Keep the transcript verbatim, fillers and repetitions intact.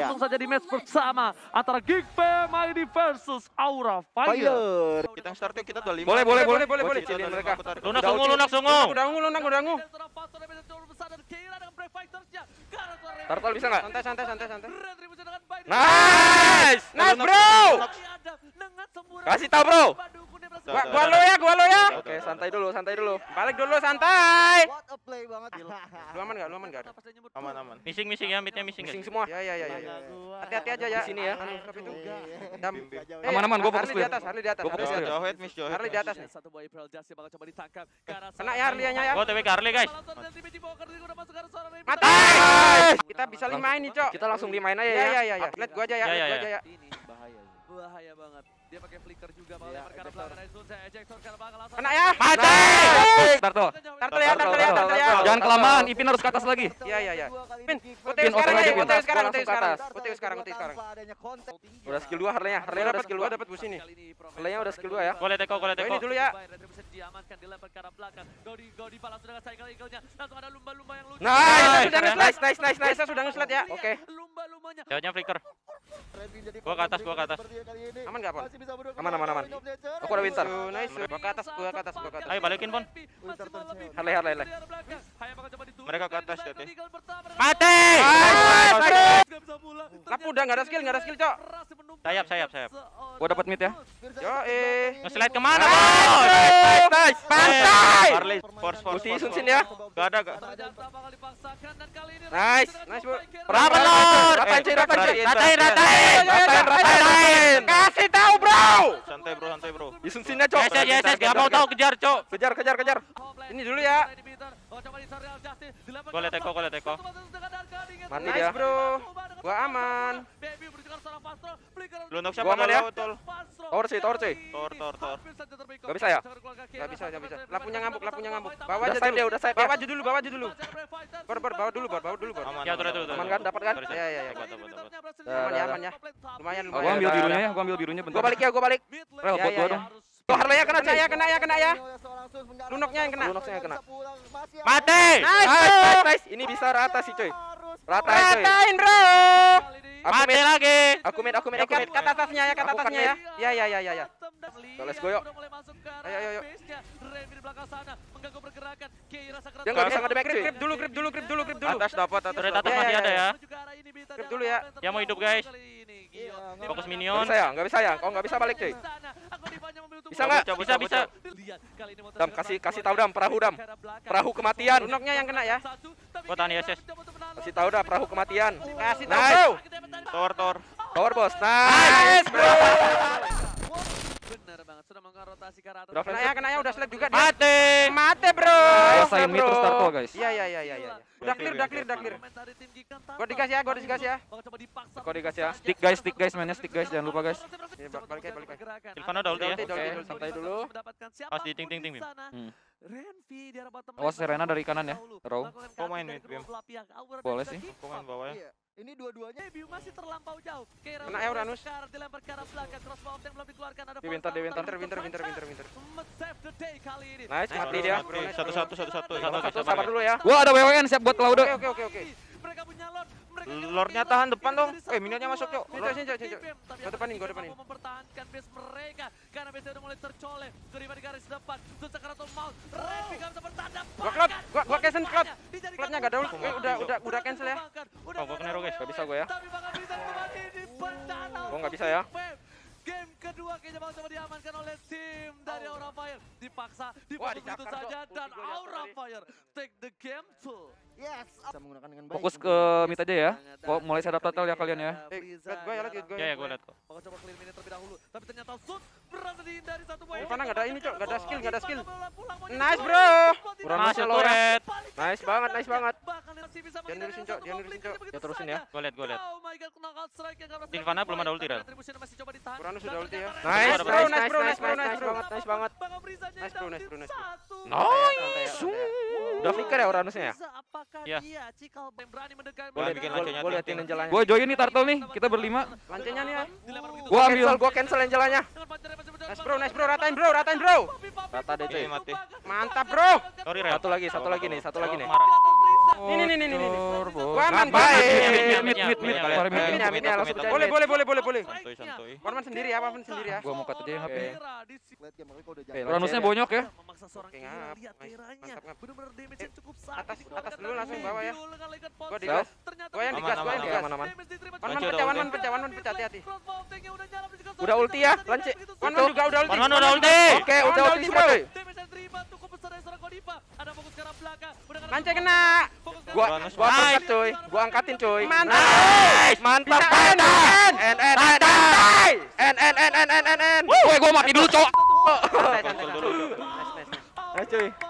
langsung saja di match bersama antara Gigabyte versus Aura Fire. Kita startnya kita dua lima. Boleh boleh boleh boleh boleh. Lunak sungu lunak sungu. Udah ungu lunak udah ungu. Turtle bisa nggak? Santai santai santai santai. Nice nice bro. Kasih tahu bro. Gua, gua lo ya, gua lo ya. Oke, santai dulu, santai dulu. Balik dulu, santai. What a play banget. Lu aman enggak? Lu aman enggak? Aman, aman. Missing, missing ya, mid-nya missing. Missing semua. Ya, ya, ya, ya. Hati-hati aja ya. Di sini ya. Aman, aman. Gua fokus di atas, Harley di atas. Gua fokus jauh head, miss jauh. Harley di atas nih. Satu boy April Jazz yang bakal coba ditangkap. Kena ya Harley-nya ya. Gua T W ke Harley, guys. Mati. Kita bisa limain nih, Cok. Kita langsung limain aja ya. Ya, ya, ya. Lihat gua aja ya, gua aja ya. Ini bahaya. Bahaya banget. Dia pakai flicker juga bakal lempar ke belakang Aizun, saya ejektor karena bakal langsung. Kena ya. Mati. Turtle. Turtle ya, turtle ya, turtle ya. Jangan kelamaan, Ipin harus ke atas lagi. Iya, iya, iya. Ipin, O T W sekarang aja, O T W sekarang, O T W sekarang. O T W sekarang, O T W sekarang. Udah skill dua Harley-nya. Harley udah skill dua dapat bus ini. Harley-nya udah skill dua ya. Boleh teko, boleh teko. Ini dulu ya. Diamankan dilempar ke arah belakang. Godi Godi balas dengan cycle eagle-nya. Langsung ada lumba-lumba yang lucu. Nice, nice, nice, nice, nice. Sudah nge-slide ya. Oke. Lumba-lumbanya. Jauhnya flicker. Gua ke atas, gua ke atas. Aman enggak, Pon? Aman, aman, aman. Aku udah winter. Nice. Gua ke atas, gua ke atas, gua ke atas. Ayo balikin, Pon. Harley, Harley, Harley. Mereka ke atas, Dede. Mati! Lapu udah enggak ada skill, enggak ada skill, Cok. Sayap, sayap, sayap. Gua dapat mid ya. Yo, eh. Nge-slide ke mana, Pon? Nice, pantai. Harley, force, force. Uti Sunsin ya. Enggak ada, enggak. Nice, nice, Bu. Berapa, Lord? Ratain, ratain, ratain, ratain. Ratain, ratain. Kasih tahu, Bro. Santai, Bro, santai, Bro. Disunsinnya, Cok. Yes, yes, yes. Enggak mau tahu, kejar, Cok. Kejar, kejar, kejar. Ini dulu ya. Gua lihat teko, gua lihat teko. Mati dia. Nice, Bro. Gua aman. Lu nok siapa ya? Tor sih, tor sih. Tor, tor, tor. Enggak bisa ya? Enggak bisa, enggak bisa. Lapunya ngambuk, lapunya ngambuk. Bawa aja dulu, udah saya. Bawa aja dulu, bawa aja dulu. Ber, ber, bawa dulu, ber, bawa dulu, ber. Aman, aman kan? Dapat kan? Iya, iya, iya. Aman ya, aman ya. Lumayan, lumayan. Gua ambil birunya ya, gua ambil birunya bentar. Gua balik ya, gua balik. Rel buat gua dong. Harley-nya kena, saya kena ya, kena ya. Lunoknya yang kena. Lunoknya yang kena. Mati. Nice, nice. Ini bisa rata sih, coy. Rata, coy. Ratain, Bro. Mati lagi. Aku mid, aku mid, aku mid. Kata atasnya ya, kata atasnya ya. Iya, iya, iya, iya. Let's go yuk. Ayo, ayo, ayo. Dia nggak bisa ngedemek, cuy. Grip dulu, grip dulu, grip dulu, grip dulu. Atas dapat, atas dapat. Atas masih ada ya. Grip dulu ya. Yang mau hidup, guys. Fokus minion. Nggak bisa ya, nggak bisa ya. Kalau nggak bisa balik, cuy. Bisa nggak? Bisa, bisa. Dam, kasih kasih tahu Dam, perahu Dam. Perahu kematian. Lunoknya yang kena ya. Gua tahan ya, Ses. Kasih tahu Dam, perahu kematian. Kasih tahu. Tor, tor. Tor, bos. Nice, Bro. Bener banget, sudah mengorotasi karate. Udah kena ya, kena ya, udah slide juga. Mati. Mati, Bro. Selesai mid terus Tarko, guys. Iya, iya, iya, iya. Udah clear, udah clear, udah clear. Gua dikasih ya, gua dikasih ya. Gua dikasih ya. Stick guys, stick guys, mainnya stick guys, jangan lupa guys. Balik balik balik. Silvano udah ulti ya. Oke, santai dulu. Pas di ting ting ting. Renvi di arah bottom. Oh, Serena dari kanan ya. Row. Kok main mid, Bim? Boleh sih. Kok main bawah ya. Ini dua-duanya Biu masih terlampau jauh. Kena Euranus. Dilempar ke arah belakang, crossbow yang belum dikeluarkan ada. Winter, winter, winter, winter, winter, winter. Nice, mati dia. Satu-satu, satu-satu. Satu-satu sabar dulu ya. Gua ada W W N siap buat Laudo. Oke, oke, oke, oke. Mereka punya lord. Lordnya tahan depan dong. Eh, minionnya masuk, Cok. Sini, sini, sini. Gua depanin, gua depanin. Mempertahankan base mereka karena base udah mulai tercolek. Daripada garis depan, Sakaratul Maut. Red Big Arms bertanda. Gua klop, gua gua cancel klop. Klopnya enggak ada ult. Udah, udah, udah cancel ya. Oh, gua kena roh, guys. Enggak bisa gua ya. Gua enggak bisa ya. Game kedua kayaknya bakal coba diamankan oleh tim dari Aura Fire. Dipaksa, diputus begitu saja dan Aura Fire take the game full. Yes. Fokus ke mid aja ya. Mulai sadar total ya kalian ya. Lihat gue ya, lihat gue. Ya ya gue lihat kok. Bakal coba clear mid terlebih dahulu. Tapi ternyata Sun berhasil dihindari satu poin. Karena enggak ada ini, Cok. Enggak ada skill, enggak ada skill. Nice, Bro. Kurang masuk Loret. Nice banget, nice banget. Dia nerusin, Cok. Dia nerusin, Cok. Ya terusin ya. Gue lihat, gue lihat. Silvana belum ada ulti kan? Kurang sudah ulti ya. Nice, Bro. Nice, Bro. Nice, Bro. Nice banget, nice banget. Nice, Bro. Nice, Bro. Nice. Nice. Udah flicker ya Uranusnya ya? Iya. Boleh bikin lancenya. Boleh liatin anjalannya. Gua join nih Turtle nih. Kita berlima. Lancenya nih ya. Gua ambil. Gua cancel anjalannya. Nice, Bro. Nice, Bro. Ratain, Bro. Ratain, Bro. Rata deh, coy. Mantap, Bro. Satu lagi, satu lagi nih. Satu lagi nih. Ini nih nih nih nih. One man boleh boleh boleh boleh boleh. One man sendiri ya, one man sendiri ya. Gua mau cut aja yang H P. Ranusnya bonyok ya. Atas atas dulu langsung bawah ya. Gua di gas. Gua yang di gas, gua yang di gas. One man pecah, one man pecah, one man pecah, hati-hati. Udah ulti ya, Lanci. One man juga udah ulti. One man udah ulti. Oke, udah ulti bro. Lance kena. Gua gua angkat cuy. Gua angkatin cuy. Mantap. Mantap. N N N N N N N N N. Woi, gua mati dulu, cowok. Nice, nice, nice. Ayo cuy.